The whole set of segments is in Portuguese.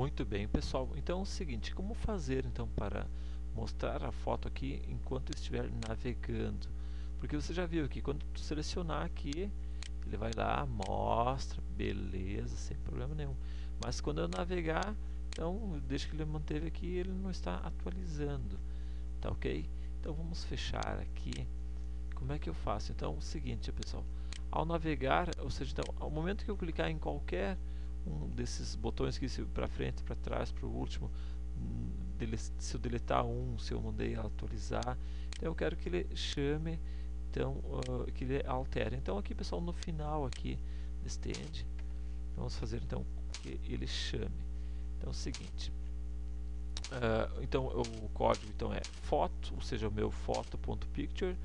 Muito bem, pessoal. Então é o seguinte, como fazer então para mostrar a foto aqui enquanto estiver navegando? Porque você já viu que quando tu selecionar aqui, ele vai lá, mostra, beleza, sem problema nenhum. Mas quando eu navegar, então desde que ele manteve aqui, ele não está atualizando, tá ok? Então vamos fechar aqui. Como é que eu faço? Então é o seguinte, pessoal, ao navegar, ou seja, então, ao momento que eu clicar em qualquer um desses botões que se para frente, para trás, para o último, se eu deletar um, se eu mandei atualizar, então eu quero que ele chame, então que ele altere. Então aqui, pessoal, no final aqui deste end, vamos fazer então que ele chame. Então é o seguinte, então o código então é foto, ou seja, o meu foto.picture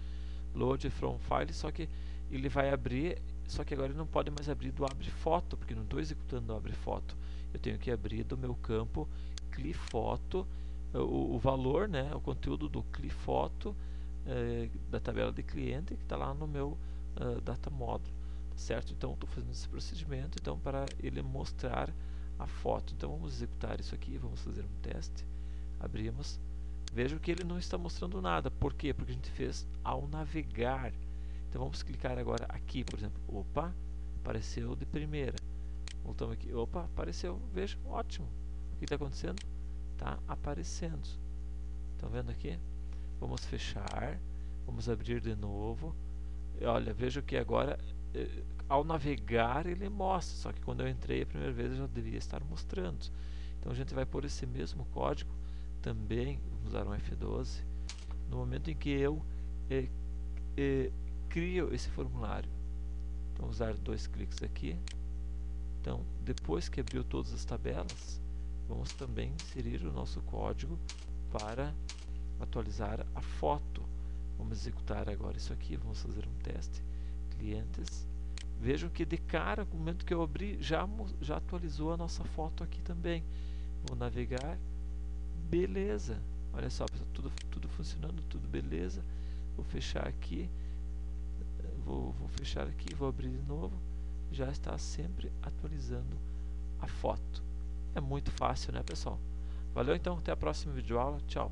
load from file, só que ele vai abrir, só que agora ele não pode mais abrir do abre foto, porque não estou executando o abre foto. Eu tenho que abrir do meu campo clifoto o valor, né, o conteúdo do clifoto da tabela de cliente que está lá no meu data model, certo? Então estou fazendo esse procedimento então para ele mostrar a foto. Então vamos executar isso aqui, vamos fazer um teste, abrimos, vejo que ele não está mostrando nada. Por quê? Porque a gente fez ao navegar. Então vamos clicar agora aqui, por exemplo, opa, apareceu de primeira. Voltamos aqui, opa, apareceu, veja, ótimo. O que está acontecendo? Está aparecendo. Estão vendo aqui? Vamos fechar, vamos abrir de novo. E olha, vejo que agora, ao navegar, ele mostra, só que quando eu entrei a primeira vez, eu já deveria estar mostrando. Então a gente vai pôr esse mesmo código também, vamos usar um F12, no momento em que eu crio esse formulário. Então usar dois cliques aqui. Então depois que abriu todas as tabelas, vamos também inserir o nosso código para atualizar a foto. Vamos executar agora isso aqui, vamos fazer um teste, clientes, vejam que de cara, no momento que eu abri, já atualizou a nossa foto aqui também. Vou navegar, beleza, olha só, pessoal, tudo funcionando, tudo beleza. Vou fechar aqui, vou fechar aqui, vou abrir de novo, já está sempre atualizando a foto. É muito fácil, né, pessoal? Valeu, então, até a próxima videoaula, tchau!